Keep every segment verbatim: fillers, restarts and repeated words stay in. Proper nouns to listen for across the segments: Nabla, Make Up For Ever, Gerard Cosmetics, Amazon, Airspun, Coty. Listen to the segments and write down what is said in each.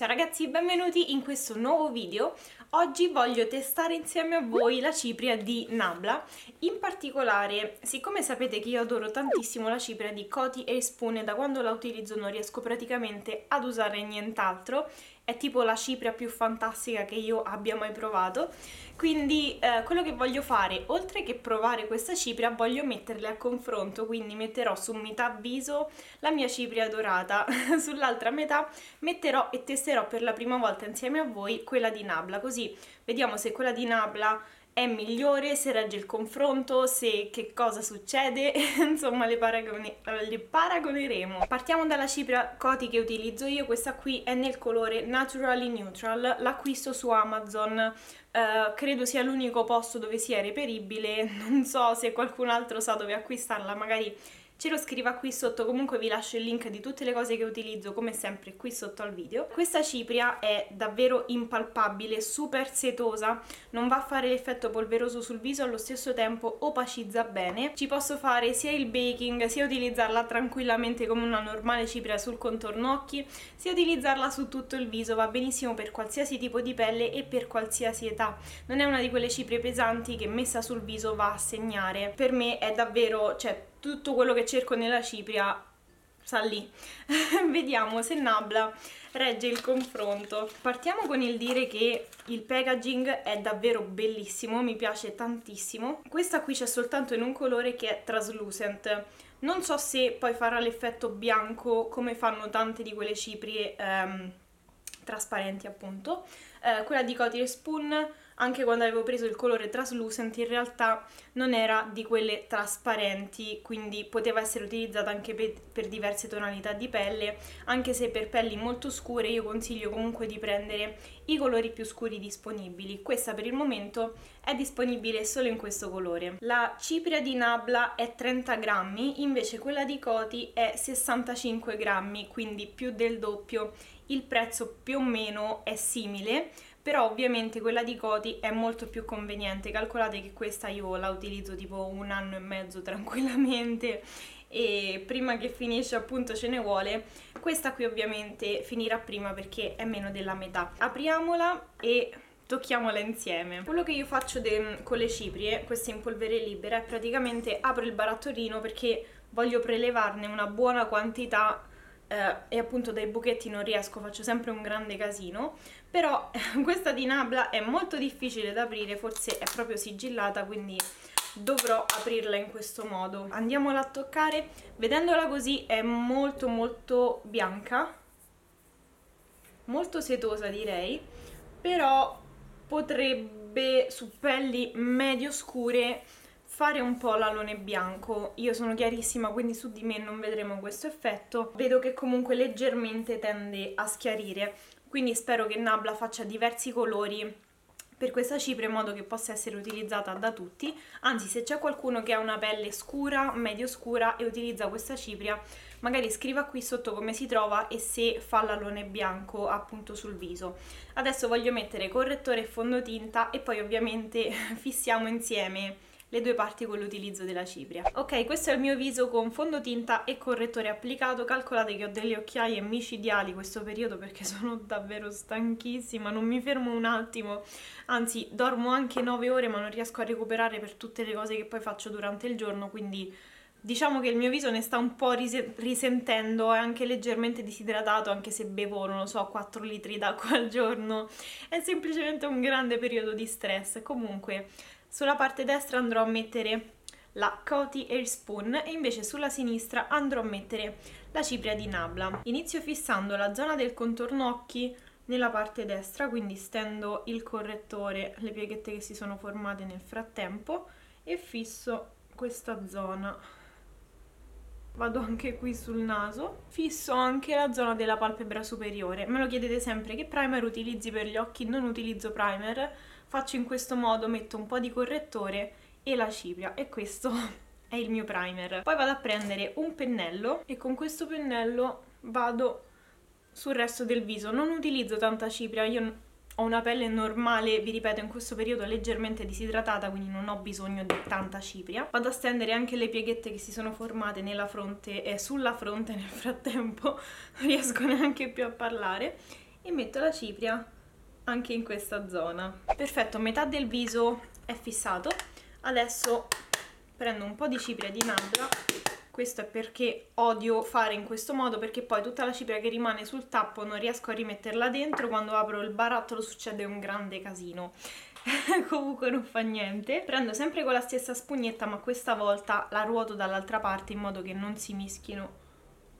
Ciao ragazzi, benvenuti in questo nuovo video. Oggi voglio testare insieme a voi la cipria di Nabla. In particolare, siccome sapete che io adoro tantissimo la cipria di Coty e Airspun e da quando la utilizzo non riesco praticamente ad usare nient'altro, è tipo la cipria più fantastica che io abbia mai provato, quindi eh, quello che voglio fare, oltre che provare questa cipria, voglio metterle a confronto, quindi metterò su metà viso la mia cipria dorata, sull'altra metà metterò e testerò per la prima volta insieme a voi quella di Nabla, così vediamo se quella di Nabla è migliore, se regge il confronto, se che cosa succede, insomma le, paragone, le paragoneremo. Partiamo dalla cipria Coty che utilizzo io, questa qui è nel colore Naturally Neutral, l'acquisto su Amazon, eh, credo sia l'unico posto dove sia reperibile, non so se qualcun altro sa dove acquistarla, magari ce lo scriva qui sotto, comunque vi lascio il link di tutte le cose che utilizzo come sempre qui sotto al video. Questa cipria è davvero impalpabile, super setosa, non va a fare l'effetto polveroso sul viso, allo stesso tempo opacizza bene. Ci posso fare sia il baking, sia utilizzarla tranquillamente come una normale cipria sul contorno occhi, sia utilizzarla su tutto il viso, va benissimo per qualsiasi tipo di pelle e per qualsiasi età. Non è una di quelle ciprie pesanti che messa sul viso va a segnare. Per me è davvero, cioè, tutto quello che cerco nella cipria sta lì. Vediamo se Nabla regge il confronto. Partiamo con il dire che il packaging è davvero bellissimo, mi piace tantissimo. Questa qui c'è soltanto in un colore che è translucent. Non so se poi farà l'effetto bianco come fanno tante di quelle ciprie ehm, trasparenti appunto. Eh, quella di Coty Airspun, anche quando avevo preso il colore translucent, in realtà non era di quelle trasparenti, quindi poteva essere utilizzata anche per, per diverse tonalità di pelle, anche se per pelli molto scure io consiglio comunque di prendere i colori più scuri disponibili. Questa per il momento è disponibile solo in questo colore. La cipria di Nabla è trenta grammi, invece quella di Coty è sessantacinque grammi, quindi più del doppio. Il prezzo più o meno è simile, però ovviamente quella di Coty è molto più conveniente. Calcolate che questa io la utilizzo tipo un anno e mezzo tranquillamente e prima che finisce appunto ce ne vuole. Questa qui ovviamente finirà prima perché è meno della metà. Apriamola e tocchiamola insieme. Quello che io faccio con le ciprie, questa in polvere libera, è praticamente apro il barattolino perché voglio prelevarne una buona quantità. Uh, e appunto dai buchetti non riesco, faccio sempre un grande casino, però questa di Nabla è molto difficile da aprire, forse è proprio sigillata, quindi dovrò aprirla in questo modo. Andiamola a toccare. Vedendola così è molto molto bianca, molto setosa direi, però potrebbe su pelli medio scure fare un po' l'alone bianco. Io sono chiarissima, quindi su di me non vedremo questo effetto. Vedo che comunque leggermente tende a schiarire, quindi spero che Nabla faccia diversi colori per questa cipria in modo che possa essere utilizzata da tutti. Anzi, se c'è qualcuno che ha una pelle scura, medio scura e utilizza questa cipria, magari scriva qui sotto come si trova e se fa l'alone bianco appunto sul viso. Adesso voglio mettere correttore e fondotinta e poi ovviamente fissiamo insieme le due parti con l'utilizzo della cipria. Ok, questo è il mio viso con fondotinta e correttore applicato. Calcolate che ho delle occhiaie micidiali questo periodo perché sono davvero stanchissima, non mi fermo un attimo, anzi dormo anche nove ore ma non riesco a recuperare per tutte le cose che poi faccio durante il giorno, quindi diciamo che il mio viso ne sta un po' risentendo, è anche leggermente disidratato, anche se bevo, non lo so, quattro litri d'acqua al giorno. È semplicemente un grande periodo di stress. Comunque, sulla parte destra andrò a mettere la Coty Airspun e invece sulla sinistra andrò a mettere la cipria di Nabla. Inizio fissando la zona del contorno occhi nella parte destra, quindi stendo il correttore, le pieghette che si sono formate nel frattempo, e fisso questa zona. Vado anche qui sul naso, fisso anche la zona della palpebra superiore. Me lo chiedete sempre, che primer utilizzi per gli occhi? Non utilizzo primer, faccio in questo modo, metto un po' di correttore e la cipria, e questo è il mio primer. Poi vado a prendere un pennello e con questo pennello vado sul resto del viso. Non utilizzo tanta cipria, io ho una pelle normale, vi ripeto, in questo periodo leggermente disidratata, quindi non ho bisogno di tanta cipria. Vado a stendere anche le pieghette che si sono formate nella fronte e eh, sulla fronte nel frattempo, non riesco neanche più a parlare. e metto la cipria anche in questa zona. Perfetto, metà del viso è fissato. Adesso prendo un po' di cipria di Nabla. Questo è perché odio fare in questo modo, perché poi tutta la cipria che rimane sul tappo non riesco a rimetterla dentro, quando apro il barattolo succede un grande casino. Comunque non fa niente. Prendo sempre con la stessa spugnetta, ma questa volta la ruoto dall'altra parte in modo che non si mischino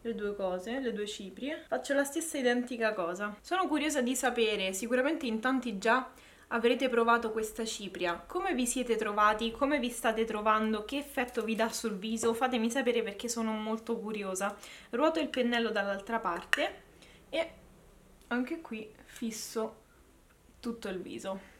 le due cose, le due ciprie. Faccio la stessa identica cosa. Sono curiosa di sapere, sicuramente in tanti già avrete provato questa cipria. Come vi siete trovati? Come vi state trovando? Che effetto vi dà sul viso? Fatemi sapere, perché sono molto curiosa. Ruoto il pennello dall'altra parte e anche qui fisso tutto il viso.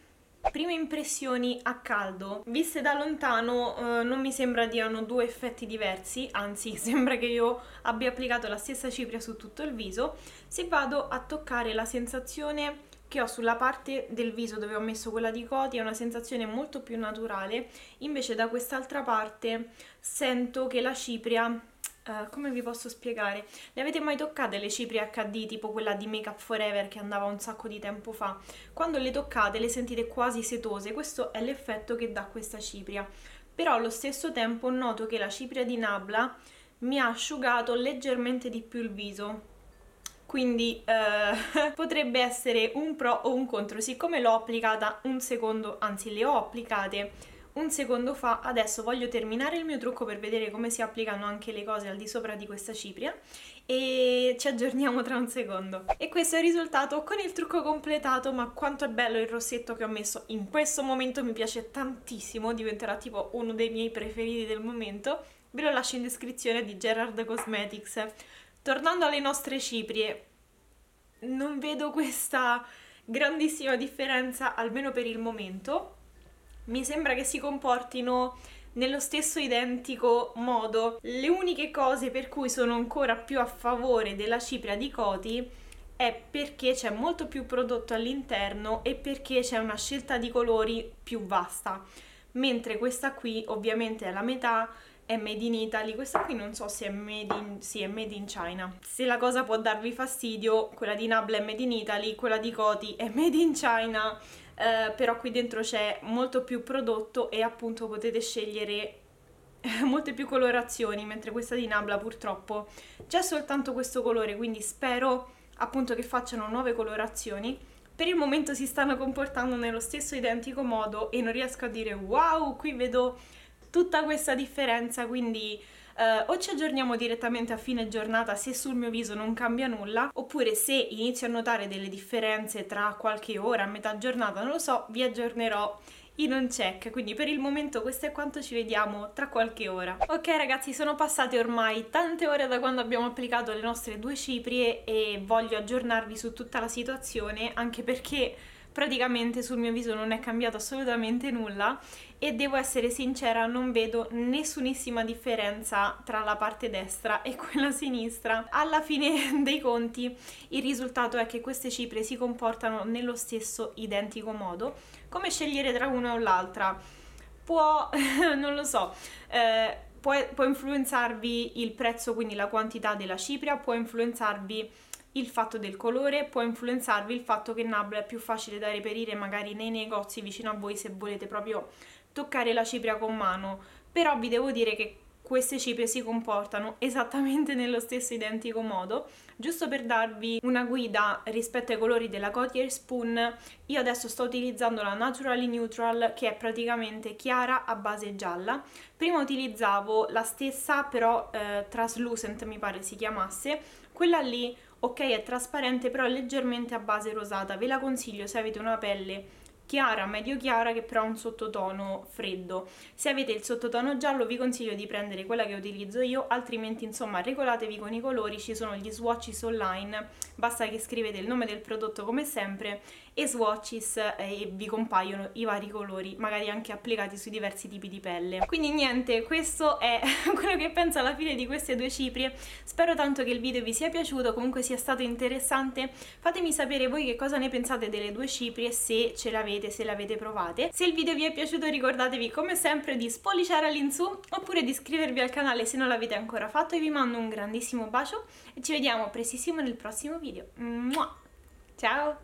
Prime impressioni a caldo, viste da lontano eh, non mi sembra diano due effetti diversi, anzi sembra che io abbia applicato la stessa cipria su tutto il viso. Se vado a toccare la sensazione che ho sulla parte del viso dove ho messo quella di Coty, è una sensazione molto più naturale, invece da quest'altra parte sento che la cipria... Uh, come vi posso spiegare? Ne avete mai toccate le ciprie acca di, tipo quella di Make Up For Ever che andava un sacco di tempo fa? Quando le toccate le sentite quasi setose, questo è l'effetto che dà questa cipria. Però allo stesso tempo noto che la cipria di Nabla mi ha asciugato leggermente di più il viso. Quindi eh, potrebbe essere un pro o un contro. Siccome l'ho applicata un secondo, anzi le ho applicate un secondo fa, adesso voglio terminare il mio trucco per vedere come si applicano anche le cose al di sopra di questa cipria e ci aggiorniamo tra un secondo. E questo è il risultato con il trucco completato, ma quanto è bello il rossetto che ho messo in questo momento, mi piace tantissimo, diventerà tipo uno dei miei preferiti del momento. Ve lo lascio in descrizione, di Gerard Cosmetics. Tornando alle nostre ciprie, non vedo questa grandissima differenza, almeno per il momento. Mi sembra che si comportino nello stesso identico modo. Le uniche cose per cui sono ancora più a favore della cipria di Coty è perché c'è molto più prodotto all'interno e perché c'è una scelta di colori più vasta. Mentre questa qui ovviamente è la metà, è made in Italy, questa qui non so se è made in, sì, è made in China. Se la cosa può darvi fastidio, quella di Nabla è made in Italy, quella di Coty è made in China. Uh, però qui dentro c'è molto più prodotto e appunto potete scegliere molte più colorazioni, mentre questa di Nabla purtroppo c'è soltanto questo colore, quindi spero appunto che facciano nuove colorazioni. Per il momento si stanno comportando nello stesso identico modo e non riesco a dire wow, qui vedo tutta questa differenza, quindi eh, o ci aggiorniamo direttamente a fine giornata se sul mio viso non cambia nulla, oppure se inizio a notare delle differenze tra qualche ora, a metà giornata, non lo so, vi aggiornerò in un check. Quindi per il momento questo è quanto, ci vediamo tra qualche ora. Ok ragazzi, sono passate ormai tante ore da quando abbiamo applicato le nostre due ciprie e voglio aggiornarvi su tutta la situazione, anche perché praticamente sul mio viso non è cambiato assolutamente nulla e devo essere sincera, non vedo nessunissima differenza tra la parte destra e quella sinistra. Alla fine dei conti il risultato è che queste ciprie si comportano nello stesso identico modo. Come scegliere tra una o l'altra? Può, non lo so, eh, può, può influenzarvi il prezzo, quindi la quantità della cipria, può influenzarvi il fatto del colore, può influenzarvi il fatto che Nabla è più facile da reperire magari nei negozi vicino a voi se volete proprio toccare la cipria con mano, però vi devo dire che queste ciprie si comportano esattamente nello stesso identico modo. Giusto per darvi una guida rispetto ai colori della Coty Airspun, io adesso sto utilizzando la Naturally Neutral, che è praticamente chiara a base gialla. Prima utilizzavo la stessa, però eh, Translucent mi pare si chiamasse, quella lì. Ok, è trasparente però è leggermente a base rosata, ve la consiglio se avete una pelle chiara, medio chiara, che però ha un sottotono freddo. Se avete il sottotono giallo vi consiglio di prendere quella che utilizzo io, altrimenti insomma regolatevi con i colori, ci sono gli swatches online, basta che scrivete il nome del prodotto come sempre e swatches eh, e vi compaiono i vari colori, magari anche applicati su diversi tipi di pelle. Quindi niente, questo è quello che penso alla fine di queste due ciprie. Spero tanto che il video vi sia piaciuto, comunque sia stato interessante. Fatemi sapere voi che cosa ne pensate delle due ciprie, se ce l'avete, se le avete provate. Se il video vi è piaciuto ricordatevi come sempre di spolliciare all'insù oppure di iscrivervi al canale se non l'avete ancora fatto. E vi mando un grandissimo bacio e ci vediamo prestissimo nel prossimo video. Mua! Ciao!